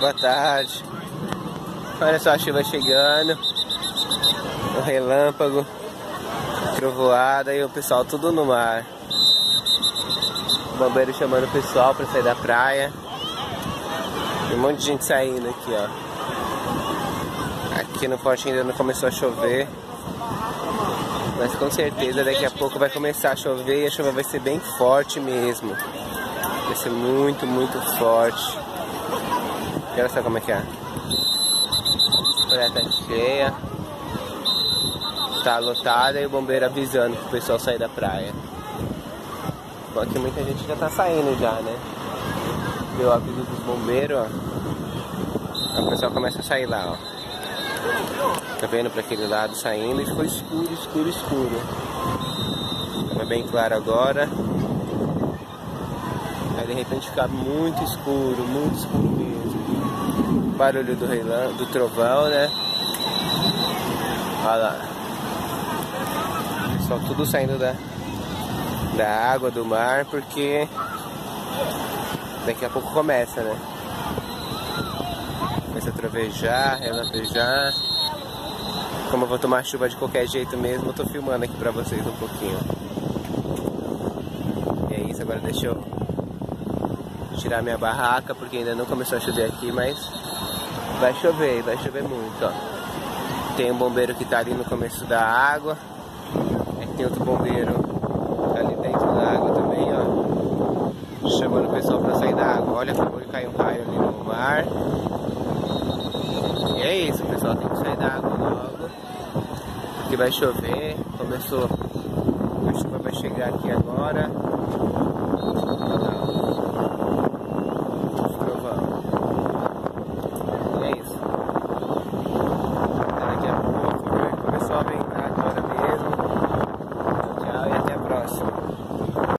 Boa tarde. Olha só a chuva chegando, o relâmpago, trovoada e o pessoal tudo no mar. O bombeiro chamando o pessoal para sair da praia. Tem um monte de gente saindo aqui, ó. Aqui no Forte ainda não começou a chover, mas com certeza daqui a pouco vai começar a chover e a chuva vai ser bem forte mesmo. Vai ser muito, muito forte. Olha só como é que é. A praia tá cheia, tá lotada e o bombeiro avisando pro pessoal sair da praia. Só que muita gente já tá saindo já, né? Deu o aviso dos bombeiros, ó. O pessoal começa a sair lá, ó. Tá vendo pra aquele lado saindo e ficou escuro, escuro, escuro. Tá bem claro agora. Aí de repente fica muito escuro mesmo. Barulho do relâmpago, do trovão, né? Olha lá. Só tudo saindo da água, do mar, porque daqui a pouco começa, né? Começa a trovejar, relampaguejar. Como eu vou tomar chuva de qualquer jeito mesmo, eu tô filmando aqui pra vocês um pouquinho. E é isso, agora deixa eu tirar minha barraca, porque ainda não começou a chover aqui, mas vai chover muito, ó. Tem um bombeiro que tá ali no começo da água. Aí tem outro bombeiro que tá ali dentro da água também, ó. Chamando o pessoal pra sair da água. Olha, acabou de cair um raio ali no mar. E é isso, pessoal, tem que sair da água logo, porque vai chover, começou, a chuva vai chegar aqui agora.